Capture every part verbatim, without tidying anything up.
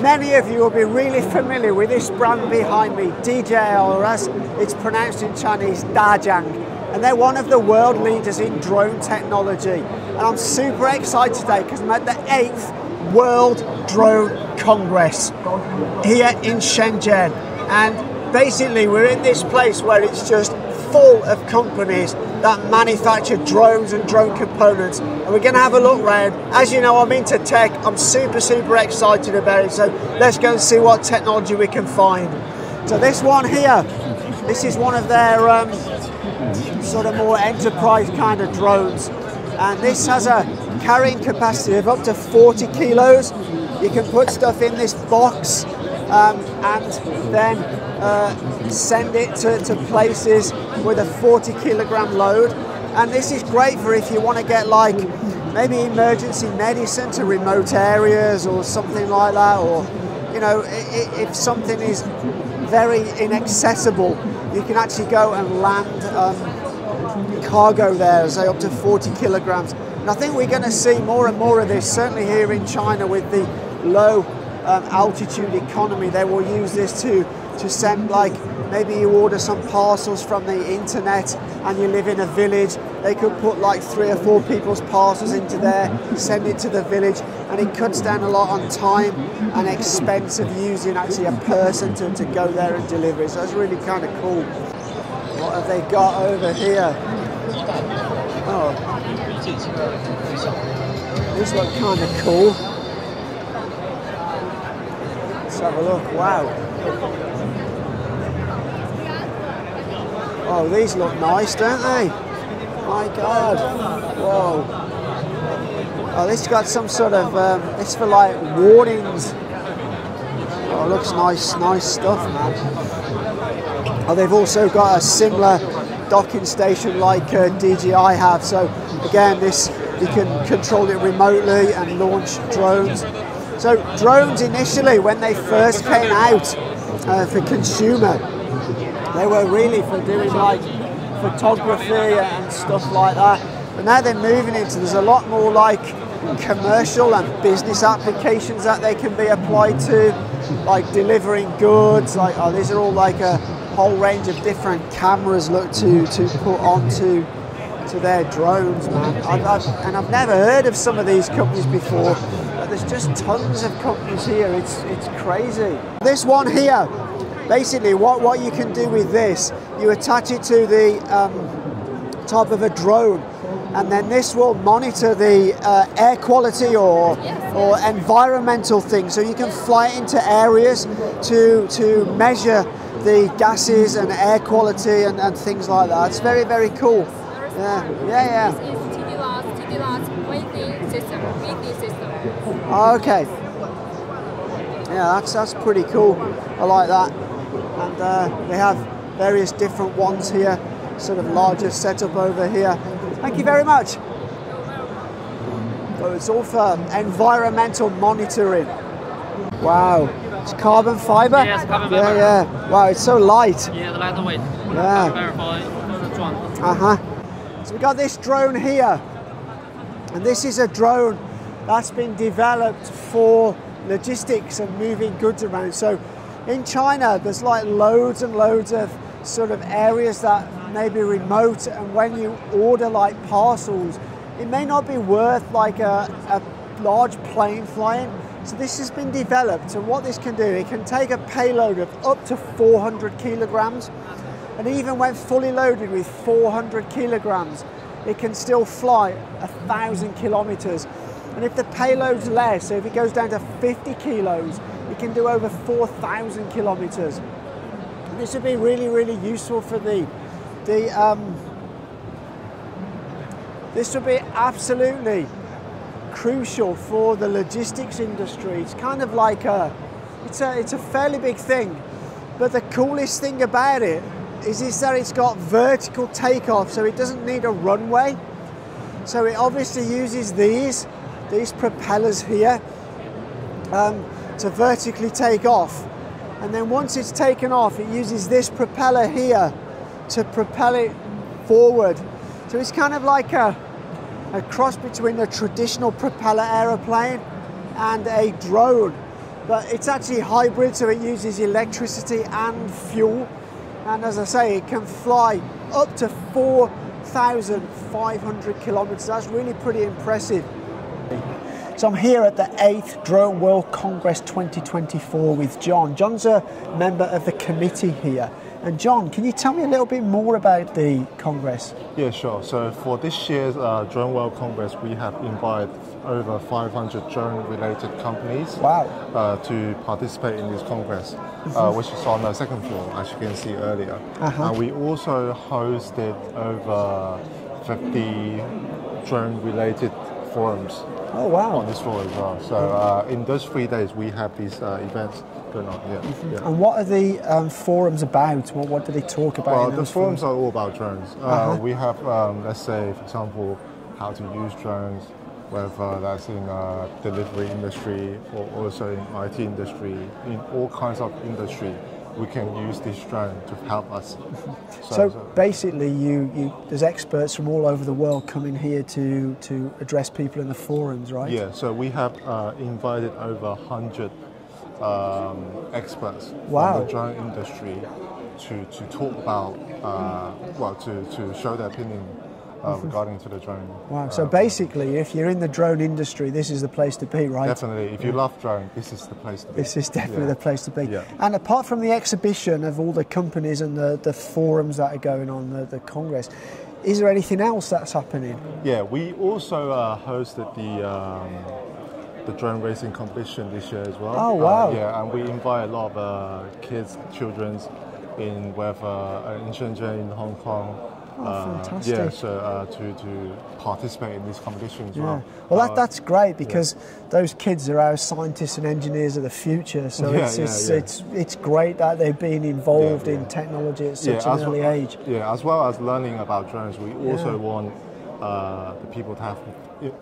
Many of you will be really familiar with this brand behind me, D J I, or as it's pronounced in Chinese, Dajiang. And they're one of the world leaders in drone technology. And I'm super excited today because I'm at the eighth World Drone Congress here in Shenzhen. And basically we're in this place where it's just full of companies that manufacture drones and drone components, and we're going to have a look round. As you know, I'm into tech, I'm super super excited about it, so let's go and see what technology we can find. So this one here, this is one of their um, sort of more enterprise kind of drones, and this has a carrying capacity of up to forty kilos. You can put stuff in this box um, and then uh, send it to, to places with a forty kilogram load. And this is great for if you want to get like maybe emergency medicine to remote areas or something like that, or you know, if something is very inaccessible, you can actually go and land um, cargo there, say up to forty kilograms. And I think we're going to see more and more of this, certainly here in China with the low um, altitude economy. They will use this to to send, like, maybe you order some parcels from the internet and you live in a village. They could put like three or four people's parcels into there, send it to the village, and it cuts down a lot on time and expense of using actually a person to, to go there and deliver it. So that's really kind of cool. What have they got over here? Oh, this looks kind of cool. Let's have a look. Wow. Oh, these look nice, don't they? My God! Whoa! Oh, this got some sort of um, it's for like warnings. Oh, looks nice, nice stuff, man. Oh, they've also got a similar docking station like uh, D J I have. So again, this you can control it remotely and launch drones. So drones initially, when they first came out uh, for consumer, they were really for doing like photography and stuff like that. But now they're moving into, there's a lot more like commercial and business applications that they can be applied to, like delivering goods, like, oh, these are all like a whole range of different cameras look to, to put onto to their drones, man. I've, I've, and I've never heard of some of these companies before, but there's just tons of companies here, it's, it's crazy. This one here, basically, what, what you can do with this, you attach it to the um, top of a drone, and then this will monitor the uh, air quality or or environmental things. So you can fly into areas to to measure the gases and air quality and, and things like that. It's very, very cool. Yeah, yeah, yeah. This is T D L A S, T D L A S weighting system, weighting system. Okay. Yeah, that's that's pretty cool. I like that. And uh, they have various different ones here, sort of larger setup over here. Thank you very much. So it's all for environmental monitoring. Wow, it's carbon fiber. Yes, carbon fiber. Yeah, yeah. Wow, it's so light. Yeah, the lighter weight. Yeah. Uh huh. So we got this drone here, and this is a drone that's been developed for logistics and moving goods around. So in China, there's like loads and loads of sort of areas that may be remote, and when you order like parcels, it may not be worth like a, a large plane flying. So this has been developed, and what this can do, it can take a payload of up to four hundred kilograms, and even when fully loaded with four hundred kilograms, it can still fly a thousand kilometers. And if the payload's less, so if it goes down to fifty kilos, it can do over four thousand kilometers. This would be really, really useful for the, the um, this would be absolutely crucial for the logistics industry. It's kind of like a, it's a, it's a fairly big thing, but the coolest thing about it is, is that it's got vertical takeoff, so it doesn't need a runway. So it obviously uses these, these propellers here um, to vertically take off. And then once it's taken off, it uses this propeller here to propel it forward. So it's kind of like a, a cross between a traditional propeller aeroplane and a drone. But it's actually hybrid, so it uses electricity and fuel. And as I say, it can fly up to four thousand five hundred kilometers. That's really pretty impressive. So I'm here at the eighth Drone World Congress twenty twenty-four with John. John's a member of the committee here. And John, can you tell me a little bit more about the Congress? Yeah, sure. So for this year's uh, Drone World Congress, we have invited over five hundred drone-related companies wow. uh, to participate in this Congress, mm-hmm. uh, which is on the second floor, as you can see earlier. Uh-huh. And we also hosted over fifty drone-related forums. Oh wow! On this floor as well. So uh, in those three days, we have these uh, events going on. Yeah. Mm-hmm. yeah. And what are the um, forums about? What, what do they talk about? Well, in those the forums, forums are all about drones. Uh-huh. uh, we have, um, let's say, for example, how to use drones, whether that's in uh, delivery industry or also in I T industry, in all kinds of industry. We can use this drone to help us. So, so, so. basically, you, you there's experts from all over the world coming here to to address people in the forums, right? Yeah. So we have uh, invited over one hundred um, experts wow. from the drone industry to to talk about uh, well to to show their opinion. Uh, regarding to the drone. Wow, so uh, basically if you're in the drone industry, this is the place to be, right? Definitely, if you yeah. love drone, this is the place to be. This is definitely yeah. the place to be. Yeah. And apart from the exhibition of all the companies and the, the forums that are going on, the, the Congress, is there anything else that's happening? Yeah, we also uh, hosted the um, the drone racing competition this year as well. Oh, wow. Uh, yeah, and we invite a lot of uh, kids, children's in, whether, uh, in Shenzhen, in Hong Kong, Oh, uh, fantastic. Yeah, so uh, to, to participate in these competitions as yeah. well. Well, that, that's great because yeah. those kids are our scientists and engineers of the future, so yeah, it's, yeah, it's, yeah. it's it's great that they've been involved yeah, yeah. in technology at such yeah, an early well, age. Yeah, as well as learning about drones, we also yeah. want uh, the people to have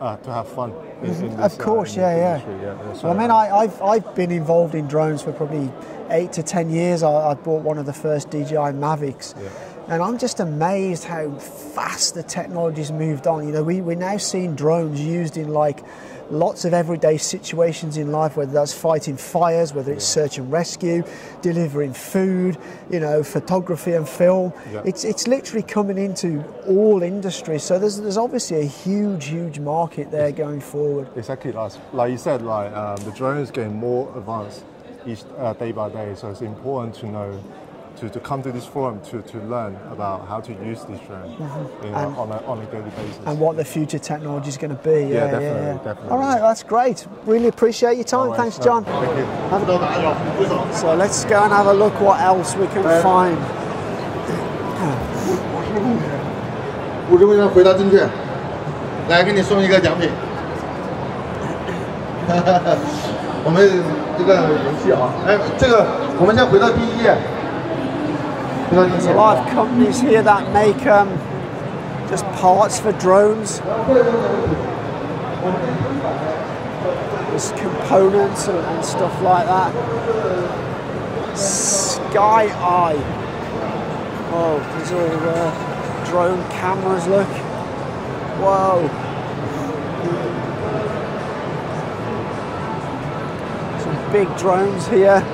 uh, to have fun. In, in this, of course, uh, in yeah, yeah. yeah, yeah. So, well, I mean, I, I've, I've been involved in drones for probably eight to ten years. I, I bought one of the first D J I Mavics. Yeah. And I'm just amazed how fast the technology's moved on. You know, we, we're now seeing drones used in like lots of everyday situations in life, whether that's fighting fires, whether it's yeah. search and rescue, delivering food, you know, photography and film. Yeah. It's it's literally coming into all industries. So there's there's obviously a huge, huge market there it's, going forward. Exactly, like you said, like um, the drone is getting more advanced each uh, day by day. So it's important to know. To, to come to this forum to, to learn about how to use this drone mm-hmm. you know, and, on, a, on a daily basis. And what the future technology is going to be. Yeah, yeah definitely, yeah. definitely. All right, that's great. Really appreciate your time. Always. Thanks, John. No, thank you. Have a so let's go and have a look what else we can uh, find. There's a lot of companies here that make um, just parts for drones. There's components and, and stuff like that. Sky Eye. Oh, these are uh, drone cameras, look. Whoa. Some big drones here.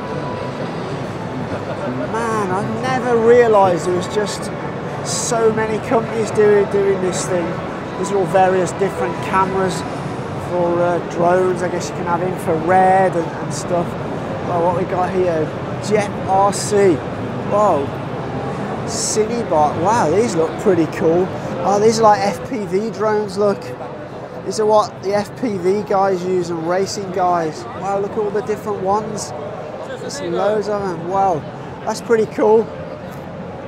Man, I never realised there was just so many companies doing doing this thing. These are all various different cameras for uh, drones. I guess you can have infrared and, and stuff. Well, what we got here, Jet R C. Whoa, Cinebot. Wow, these look pretty cool. Oh, these are like F P V drones. Look, these are what the F P V guys use and racing guys. Wow, look at all the different ones. There's loads of them. Wow. That's pretty cool.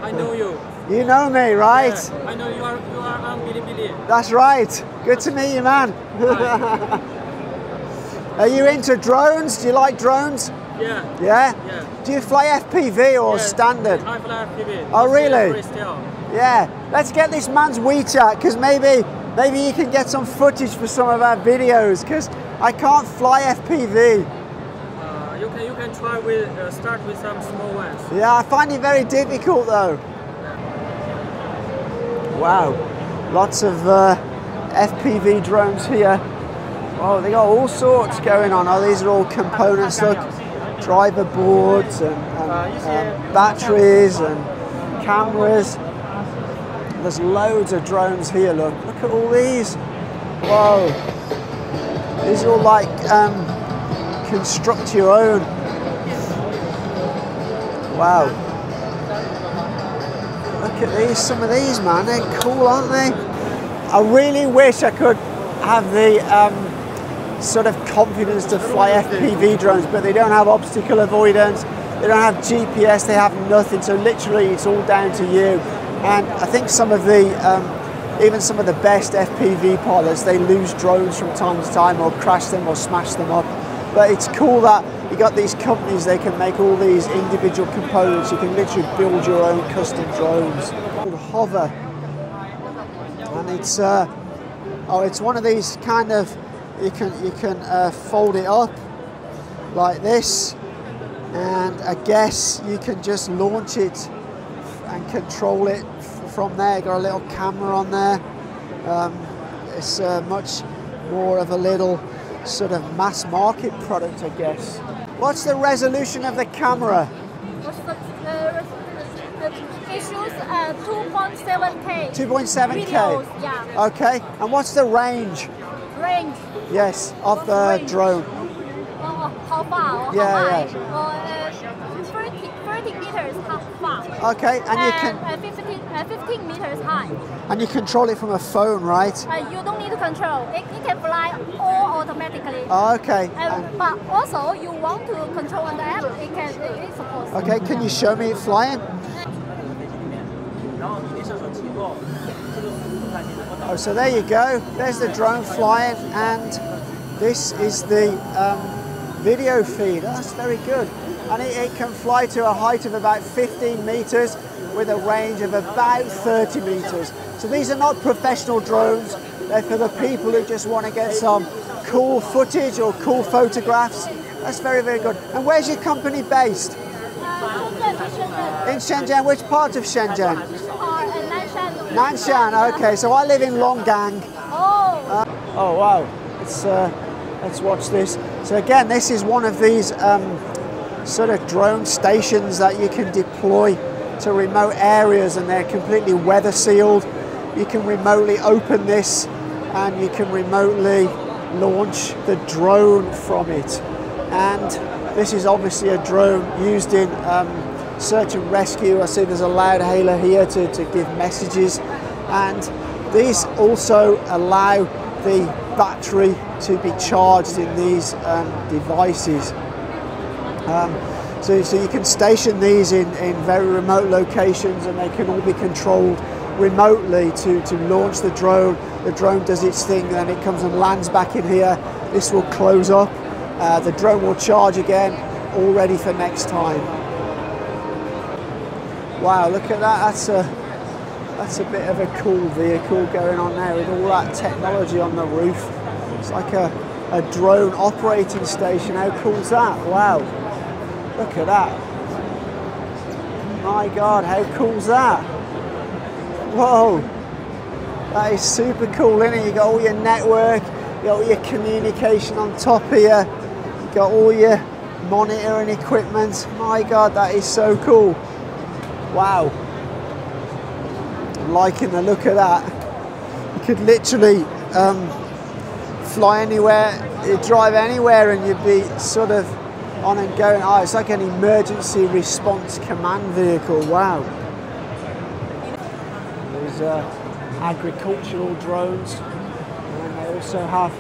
I know you. You know me, right? Yeah, I know you are, you are on Bilibili. That's right. Good to meet you, man. Are you into drones? Do you like drones? Yeah. Yeah? Yeah. Do you fly F P V or yeah, standard? I fly F P V. Oh, really? Yeah. Let's get this man's WeChat, because maybe Maybe you can get some footage for some of our videos, because I can't fly F P V. Uh, you can you can try with uh, start with some small ones. Yeah, I find it very difficult though. Wow, lots of uh, F P V drones here. Oh, they got all sorts going on. Oh, these are all components. Look, driver boards and, and, and batteries and cameras. There's loads of drones here. Look, look at all these. Whoa, these are all like um, construct your own. Wow, look at these. Some of these, man, they're cool, aren't they? I really wish I could have the um, sort of confidence to fly F P V drones, but they don't have obstacle avoidance, they don't have G P S, they have nothing, so literally it's all down to you. And I think some of the, um, even some of the best F P V pilots, they lose drones from time to time or crash them or smash them up. But it's cool that you got these companies, they can make all these individual components, you can literally build your own custom drones. It's called Hover, and it's, uh, Oh, it's one of these kind of, you can, you can uh, fold it up like this, and I guess you can just launch it and control it from there. Got a little camera on there. Um, it's uh, much more of a little sort of mass market product, I guess. What's the resolution of the camera? What's the, uh, it shows uh, two point seven K. two point seven K? Videos, yeah. Okay, and what's the range? Range? Yes, of what's the range? Drone. Oh, how far? Yeah, how yeah. High? Or, uh, thirty, thirty meters how far. Okay, and, and you can... Uh, fifteen, uh, fifteen meters high. And you control it from a phone, right? Uh, you don't need to control. It, it can fly all automatically. Oh, okay. Um, and... But also, you want to control on the app, it can, it, it's supposed to. Okay, can you show me it flying? Oh, so there you go. There's the drone flying, and this is the um, video feed. That's very good. And it, it can fly to a height of about fifteen meters with a range of about thirty meters. So these are not professional drones. They're for the people who just want to get some cool footage or cool photographs. That's very, very good. And where's your company based? In Shenzhen. Which part of Shenzhen? Nanshan, okay, so I live in Longgang. Oh! Uh, oh wow, let's, uh, let's watch this. So again, this is one of these um, sort of drone stations that you can deploy to remote areas, and they're completely weather sealed. You can remotely open this and you can remotely launch the drone from it. And this is obviously a drone used in um, search and rescue. I see there's a loudhailer here to, to give messages, and these also allow the battery to be charged in these um, devices. Um, so, so you can station these in, in very remote locations, and they can all be controlled remotely to, to launch the drone. The drone does its thing, then it comes and lands back in here. This will close up, uh, the drone will charge again, all ready for next time. Wow, look at that, that's a, that's a bit of a cool vehicle going on there with all that technology on the roof. It's like a, a drone operating station. How cool is that? Wow, look at that. My God, how cool is that? Whoa, that is super cool, isn't it? You've got all your network, you've got all your communication on top here, you've got all your monitoring equipment. My God, that is so cool. Wow, I'm liking the look of that. You could literally um, fly anywhere, you drive anywhere, and you'd be sort of on and going. Oh, it's like an emergency response command vehicle. Wow. There's uh, agricultural drones, and they also have,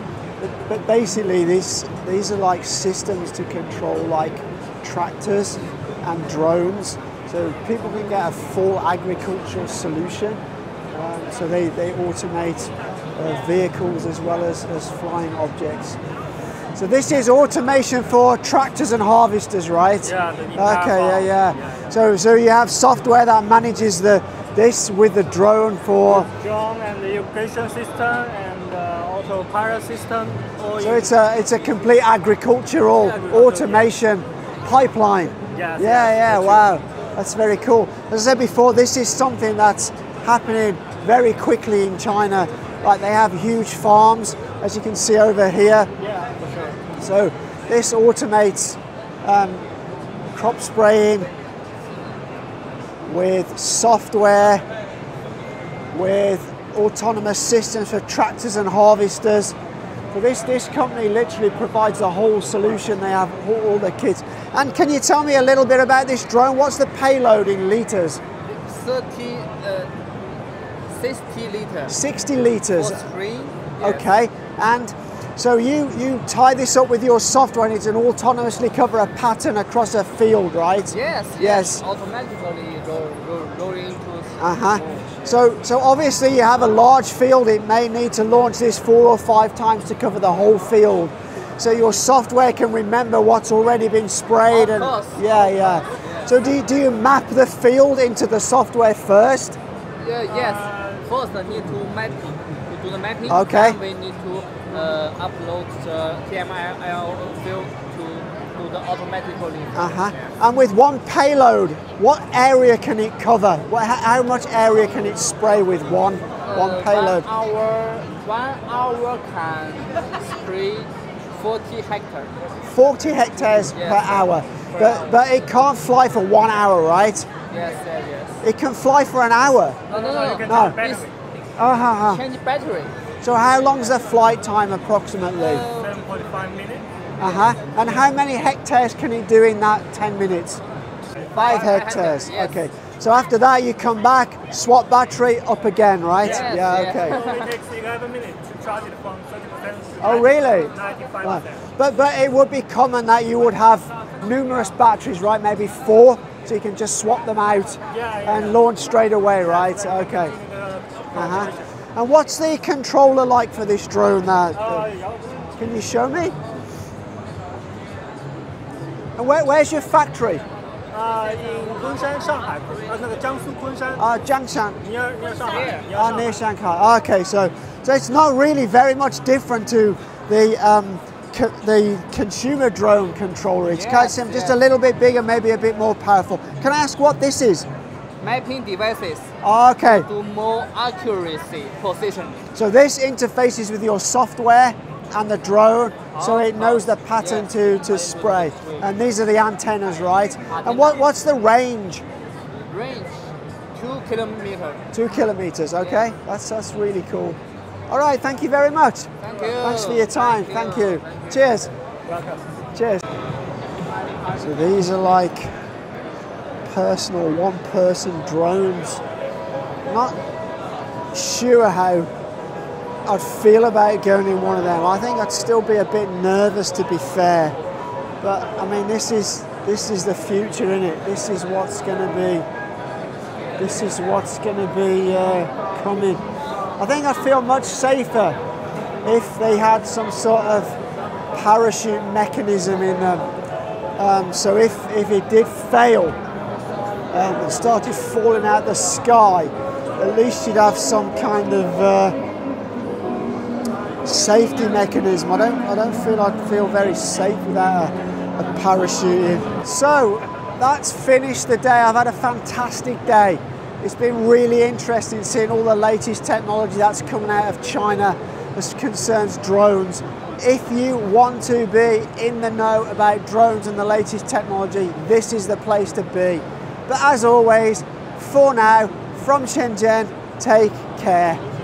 but basically these, these are like systems to control like tractors and drones. So people can get a full agricultural solution. Um, so they, they automate uh, vehicles as well as, as flying objects. So this is automation for tractors and harvesters, right? Yeah. Okay, yeah, yeah, yeah. So so you have software that manages the, This with the drone for with drone and the irrigation system and uh, autopilot system. So it's a it's a complete agricultural agriculture, automation yeah. pipeline. Yes, yeah, yes, yeah. That's wow, true. That's very cool. As I said before, this is something that's happening very quickly in China. Like they have huge farms, as you can see over here. Yeah, for sure. So this automates um, crop spraying with software, with autonomous systems for tractors and harvesters. So this, this company literally provides the whole solution. They have all, all the kits. And can you tell me a little bit about this drone? What's the payload in litres? thirty, uh, sixty litres. sixty litres. For three, yes. Okay. And so you, you tie this up with your software and it can autonomously cover a pattern across a field, right? Yes, yes. yes. Automatically go, go, go into uh-huh. So so obviously you have a large field, it may need to launch this four or five times to cover the whole field. So your software can remember what's already been sprayed. Of and course. Yeah, yeah. So do you, do you map the field into the software first? Yeah, yes. Uh, first I need to map it, to do the mapping. Okay. Then we need to Uh, upload the T M L field to, to the automatically. Uh-huh. Yeah. And with one payload, what area can it cover? What, how much area can it spray with one uh, one payload? One hour, one hour can spray forty hectares. forty hectares yes, per hour. Per but, hour. But it can't fly for one hour, right? Yes, yes, yes. It can fly for an hour. No, no, no. no. no. It's, uh-huh. Change battery. So how long's the flight time approximately? seven point five minutes. Uh-huh. And how many hectares can it do in that ten minutes? Five, Five hectares. Yes. Okay. So after that you come back, swap battery up again, right? Yes, yeah, yeah, okay. It only takes eleven minutes to charge it from thirty percent to oh, really? ninety-five percent. Right. But, but it would be common that you would have numerous batteries, right? Maybe four, so you can just swap them out yeah, yeah, and yeah. launch straight away, right? Yeah, okay. Uh-huh. And what's the controller like for this drone now? Can you show me? And where, where's your factory? Uh, in Kunshan, Shanghai. Uh, no, Jiangsu, Kunshan. Ah, uh, Jiangshan. Near, near Shanghai. Yeah. Ah, near Shanghai. Okay, so so it's not really very much different to the um, co the consumer drone controller. It's yes, kind of yes. just a little bit bigger, maybe a bit more powerful. Can I ask what this is? Mapping devices okay. to more accuracy positioning. So this interfaces with your software and the drone, oh, so it knows the pattern yes, to, to spray. And these are the antennas, right? Antenna. And what, what's the range? Range, two kilometers. Two kilometers, okay. Yes. That's, that's really cool. All right, thank you very much. Thank you. Thanks for your time, thank you. Thank you. Thank you. Cheers. Welcome. Cheers. So these are like personal one-person drones. Not sure how I'd feel about going in one of them. I think I'd still be a bit nervous, to be fair. But I mean, this is this is the future, isn't it? This is what's going to be. This is what's going to be uh, coming. I think I'd feel much safer if they had some sort of parachute mechanism in them. Um, so if if it did fail. Um, it started falling out the sky, at least you'd have some kind of uh, safety mechanism. I don't, I don't feel I'd feel very safe without a, a parachute in. So that's finished the day. I've had a fantastic day. It's been really interesting seeing all the latest technology that's coming out of China as concerns drones. If you want to be in the know about drones and the latest technology, this is the place to be. But as always, for now, from Shenzhen, take care.